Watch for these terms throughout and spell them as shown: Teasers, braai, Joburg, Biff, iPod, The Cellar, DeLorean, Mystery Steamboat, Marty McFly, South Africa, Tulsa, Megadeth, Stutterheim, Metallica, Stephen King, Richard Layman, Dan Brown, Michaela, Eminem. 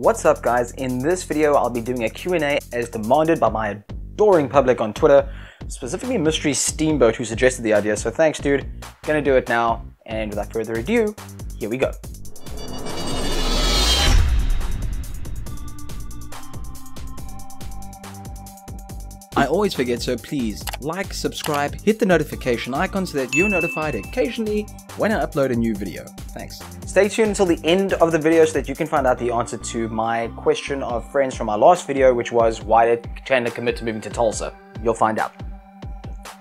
What's up guys, in this video I'll be doing a Q&A as demanded by my adoring public on Twitter, specifically Mystery Steamboat, who suggested the idea, so thanks dude, gonna do it now, and without further ado, here we go. I always forget, so please like, subscribe, hit the notification icon so that you're notified occasionally when I upload a new video. Thanks. Stay tuned until the end of the video so that you can find out the answer to my question of friends from my last video, which was why did Chandler commit to moving to Tulsa? You'll find out.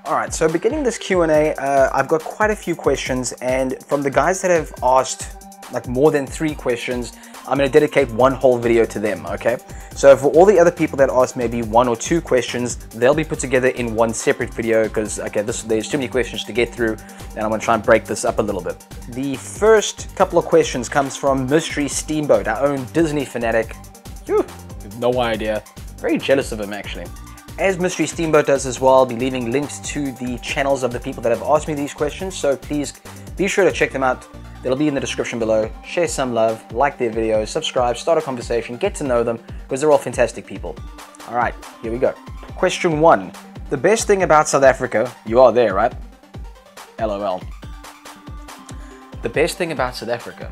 Alright, so beginning this Q&A, I've got quite a few questions, and from the guys that have asked like more than 3 questions, I'm going to dedicate one whole video to them, okay? So for all the other people that asked maybe 1 or 2 questions, they'll be put together in one separate video because, okay, there's too many questions to get through, and I'm going to try and break this up a little bit. The first couple of questions comes from Mystery Steamboat, our own Disney fanatic. Whew, no idea. Very jealous of him, actually. As Mystery Steamboat does as well, I'll be leaving links to the channels of the people that have asked me these questions, so please be sure to check them out. They'll be in the description below. Share some love, like their videos, subscribe, start a conversation, get to know them, because they're all fantastic people. All right, here we go. Question 1. The best thing about South Africa, you are there, right? LOL. The best thing about South Africa?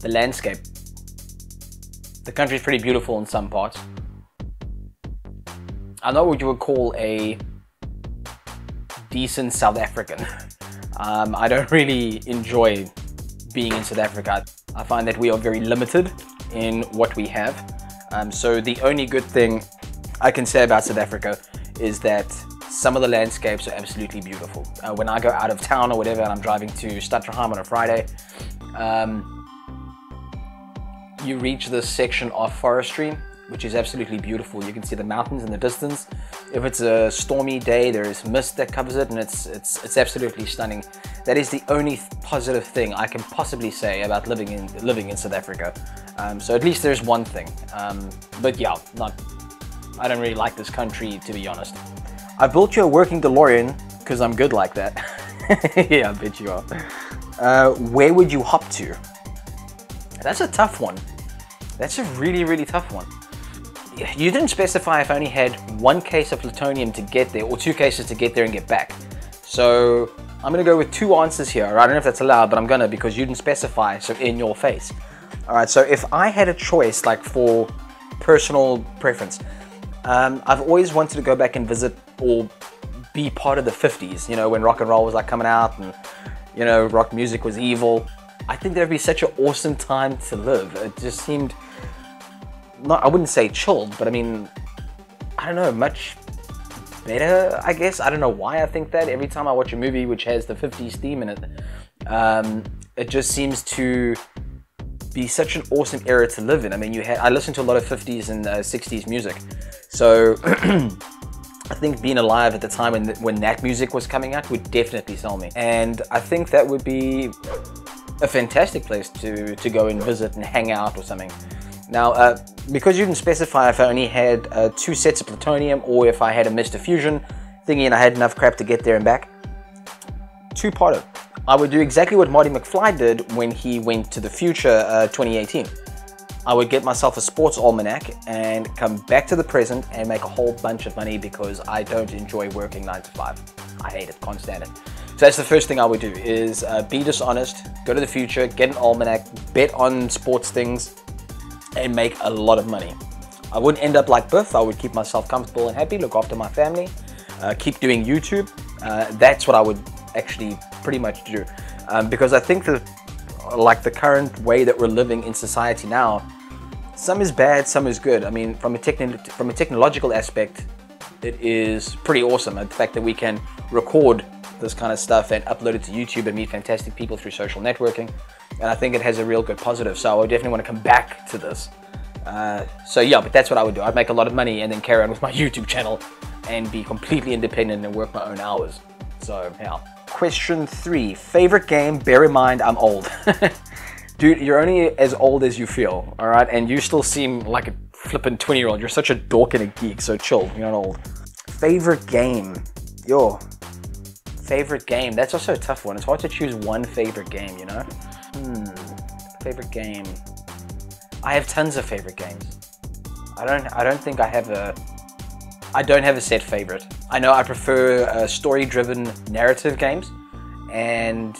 The landscape. The country's pretty beautiful in some parts. I'm not what you would call a decent South African. I don't really enjoy being in South Africa. I find that we are very limited in what we have. So the only good thing I can say about South Africa is that some of the landscapes are absolutely beautiful. When I go out of town or whatever and I'm driving to Stutterheim on a Friday, you reach this section of forestry, which is absolutely beautiful. You can see the mountains in the distance. If it's a stormy day, there is mist that covers it, and it's absolutely stunning. That is the only positive thing I can possibly say about living in South Africa. So at least there's one thing. But yeah, I don't really like this country, to be honest. I built you a working DeLorean because I'm good like that. Yeah, I bet you are. Where would you hop to? That's a tough one. That's a really, really tough one. You didn't specify if I only had 1 case of plutonium to get there or 2 cases to get there and get back. So I'm going to go with 2 answers here. I don't know if that's allowed, but I'm going to because you didn't specify, so in your face. All right, so if I had a choice, like for personal preference, I've always wanted to go back and visit or be part of the 50s, you know, when rock and roll was like coming out and, you know, rock music was evil. I think that would be such an awesome time to live. It just seemed... I wouldn't say chilled, but I mean, I don't know, much better, I guess. I don't know why I think that. Every time I watch a movie which has the 50s theme in it, it just seems to be such an awesome era to live in. I mean, I listen to a lot of 50s and 60s music, so I think being alive at the time when that music was coming out would definitely sell me. And I think that would be a fantastic place to go and visit and hang out or something. Now, because you didn't specify if I only had 2 sets of plutonium or if I had a Mr. Fusion thingy and I had enough crap to get there and back, two-parter. I would do exactly what Marty McFly did when he went to the future 2018. I would get myself a sports almanac and come back to the present and make a whole bunch of money because I don't enjoy working 9 to 5. I hate it, can't stand it. So that's the first thing I would do is be dishonest, go to the future, get an almanac, bet on sports things, and make a lot of money. I wouldn't end up like Biff. I would keep myself comfortable and happy, look after my family, keep doing YouTube. That's what I would actually pretty much do. Because I think that like the current way that we're living in society now, some is bad, some is good. I mean, from a technological aspect, it is pretty awesome. The fact that we can record this kind of stuff and upload it to YouTube and meet fantastic people through social networking. And I think it has a real good positive, so I would definitely want to come back to this. So yeah, but that's what I would do. I'd make a lot of money and then carry on with my YouTube channel and be completely independent and work my own hours. So yeah. Question 3, favorite game, bear in mind I'm old. Dude, you're only as old as you feel, all right? And you still seem like a flippin' 20-year-old. You're such a dork and a geek, so chill, you're not old. Favorite game, yo. Favorite game, that's also a tough one. It's hard to choose one favorite game, you know? favorite game. I have tons of favorite games. I don't have a set favorite. I know I prefer story-driven narrative games, and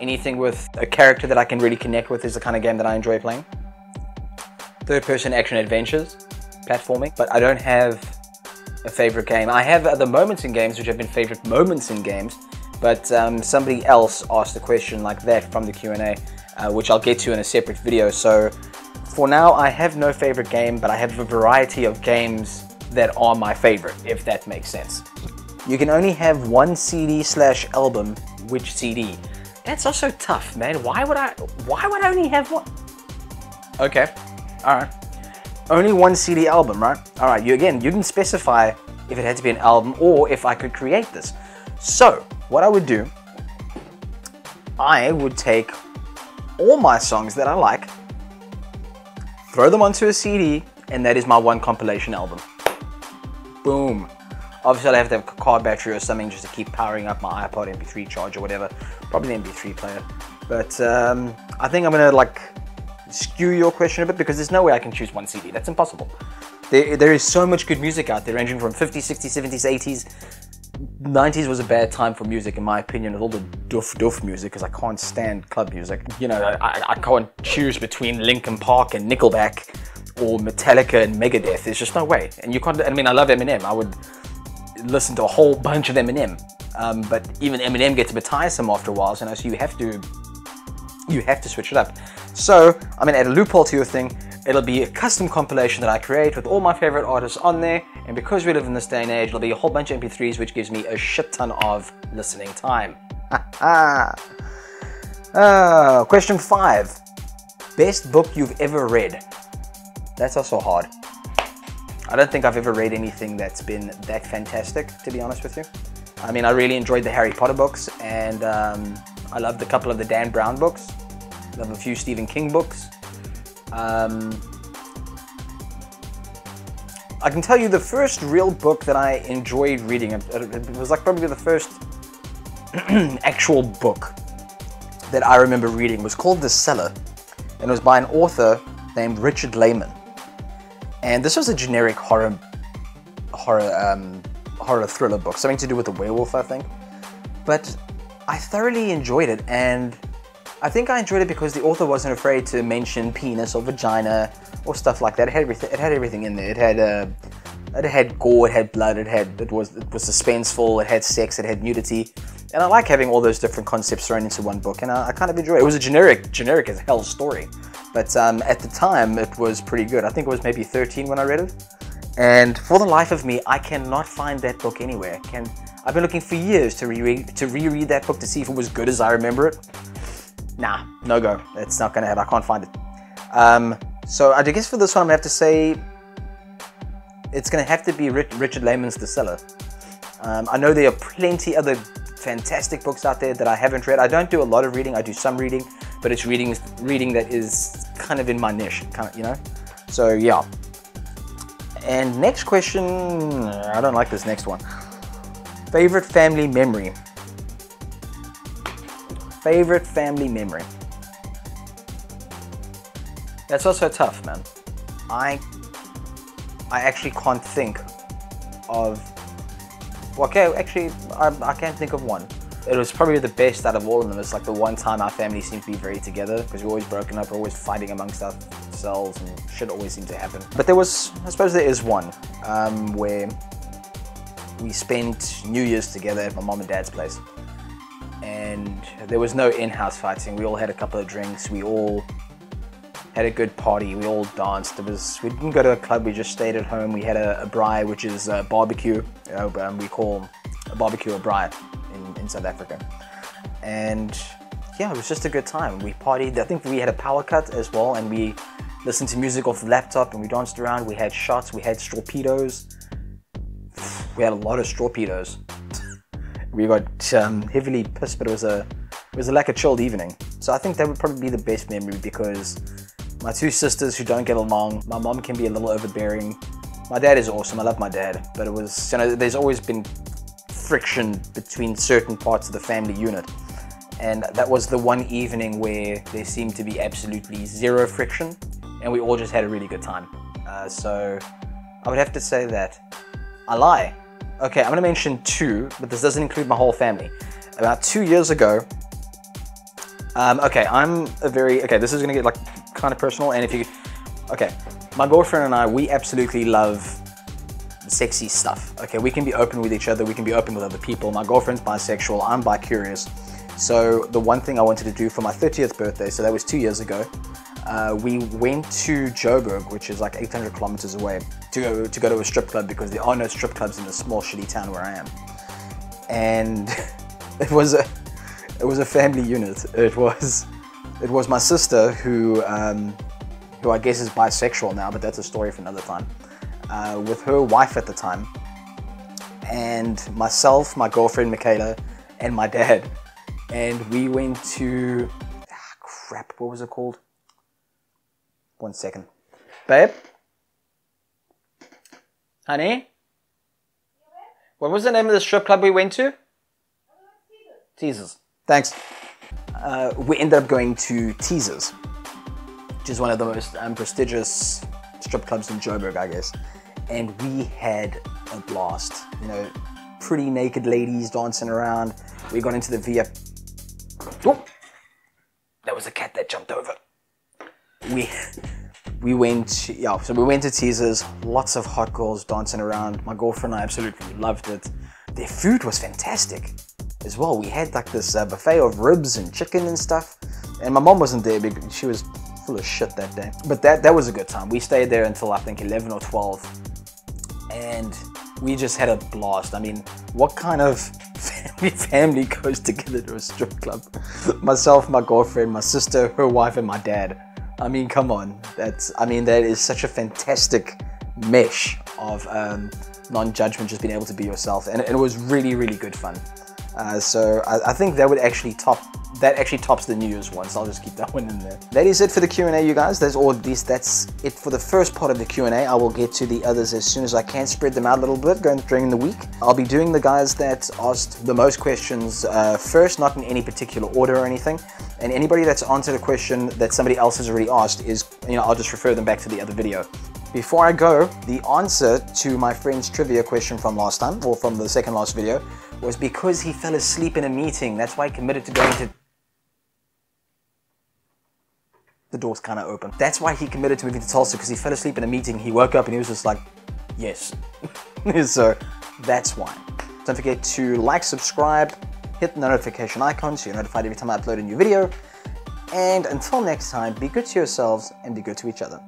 anything with a character that I can really connect with is the kind of game that I enjoy playing. Third-person action adventures, platforming, but I don't have a favorite game. I have other moments in games which have been favorite moments in games, but somebody else asked a question like that from the Q&A, which I'll get to in a separate video. So for now, I have no favorite game, but I have a variety of games that are my favorite, if that makes sense. You can only have one CD/album. Which CD? That's also tough, man. Why would I only have one? Okay, all right. Only one CD album, right? All right, you can specify if it had to be an album or if I could create this. So what I would do, I would take all my songs that I like, throw them onto a CD, and that is my one compilation album. Boom. Obviously, I'll have to have a car battery or something just to keep powering up my iPod, MP3 charger, whatever. Probably an MP3 player. But I think I'm gonna like skew your question a bit, because there's no way I can choose one CD. That's impossible. There is so much good music out there, ranging from 50s, 60s, 70s, 80s. 90s was a bad time for music, in my opinion, with all the doof music, because I can't stand club music. You know, I can't choose between Linkin Park and Nickelback or Metallica and Megadeth. There's just no way. And you can't, I mean, I love Eminem. I would listen to a whole bunch of Eminem, but even Eminem gets a bit tiresome after a while, you know, so you have to switch it up. So I'm gonna add a loophole to your thing. It'll be a custom compilation that I create with all my favorite artists on there, and because we live in this day and age, it'll be a whole bunch of MP3s, which gives me a shit ton of listening time. Question 5. Best book you've ever read. That's also hard. I don't think I've ever read anything that's been that fantastic, to be honest with you. I mean, I really enjoyed the Harry Potter books, and I loved a couple of the Dan Brown books. I love a few Stephen King books. I can tell you the first real book that I enjoyed reading, it was like probably the first actual book that I remember reading, was called The Cellar, and it was by an author named Richard Layman. And this was a generic horror thriller book, something to do with a werewolf, I think. But I thoroughly enjoyed it, and I think I enjoyed it because the author wasn't afraid to mention penis or vagina or stuff like that. It had everything in there. It had gore, it had blood, it was suspenseful, it had sex, it had nudity. And I like having all those different concepts thrown into one book, and I kind of enjoyed it. It was a generic as hell story. But at the time, it was pretty good. I think it was maybe 13 when I read it. And for the life of me, I cannot find that book anywhere. I've been looking for years to reread that book to see if it was good as I remember it. Nah, no go. It's not gonna happen. I can't find it. So I guess for this one, I'm gonna have to say it's gonna have to be Richard Layman's The Cellar. I know there are plenty other fantastic books out there that I haven't read. I don't do a lot of reading. I do some reading, but it's reading that is kind of in my niche, kind of, you know? So yeah. And next question, I don't like this next one. Favorite family memory. Favorite family memory. That's also tough, man. I actually can't think of, okay, actually, I can't think of one. It was probably the best out of all of them. It's like the one time our family seemed to be very together, because we're always broken up, we're always fighting amongst ourselves, and shit always seemed to happen. But there was, I suppose there is one, where we spent New Year's together at my mom and dad's place. And there was no in-house fighting. We all had a couple of drinks. We all had a good party. We all danced. We didn't go to a club. We just stayed at home. We had a braai, which is a barbecue. We call a barbecue a braai in South Africa. And yeah, it was just a good time. We partied. I think we had a power cut as well, and we listened to music off the laptop, and we danced around. We had shots. We had torpedoes. We had a lot of torpedoes. We got heavily pissed, but it was like a chilled evening. So I think that would probably be the best memory, because my two sisters who don't get along, my mom can be a little overbearing. My dad is awesome, I love my dad, but it was, you know, there's always been friction between certain parts of the family unit. And that was the one evening where there seemed to be absolutely zero friction and we all just had a really good time. So I would have to say that I lie. Okay, I'm gonna mention two, but this doesn't include my whole family. About 2 years ago, okay, I'm a very, okay, this is gonna get like kind of personal, and if you, okay, my girlfriend and I, we absolutely love sexy stuff. Okay, we can be open with each other, we can be open with other people. My girlfriend's bisexual, I'm bi-curious. So the one thing I wanted to do for my 30th birthday, so that was 2 years ago, we went to Joburg, which is like 800 kilometers away, to go to a strip club, because there are no strip clubs in the small shitty town where I am. And it was a family unit. It was my sister who I guess is bisexual now, but that's a story for another time. With her wife at the time, and myself, my girlfriend Michaela, and my dad. And we went to, crap, what was it called? 1 second. Babe? Honey? What was the name of the strip club we went to? Teasers. Thanks. We ended up going to Teasers, which is one of the most prestigious strip clubs in Joburg, I guess. And we had a blast. You know, pretty naked ladies dancing around. We got into the VIP. Oh, that was a cat that jumped over. We went to Teasers, lots of hot girls dancing around. My girlfriend and I absolutely loved it. Their food was fantastic as well. We had like this buffet of ribs and chicken and stuff. And my mom wasn't there because she was full of shit that day. But that was a good time. We stayed there until I think 11 or 12. And we just had a blast. I mean, what kind of family goes together to a strip club? Myself, my girlfriend, my sister, her wife, and my dad. I mean, come on. That is such a fantastic mesh of non-judgment, just being able to be yourself. And it was really, really good fun. So I think that would actually tops the New Year's one, so I'll just keep that one in there. That is it for the Q&A, you guys. That's it for the first part of the Q&A. I will get to the others as soon as I can, spread them out a little bit during the week. I'll be doing the guys that asked the most questions first, not in any particular order or anything. And anybody that's answered a question that somebody else has already asked is, you know, I'll just refer them back to the other video. Before I go, the answer to my friend's trivia question from last time, or from the second last video, was because he fell asleep in a meeting. That's why he committed to going to... The door's kind of open. That's why he committed to moving to Tulsa, because he fell asleep in a meeting. He woke up and he was just like, yes. So that's why. Don't forget to like, subscribe, hit the notification icon so you're notified every time I upload a new video. And until next time, be good to yourselves and be good to each other.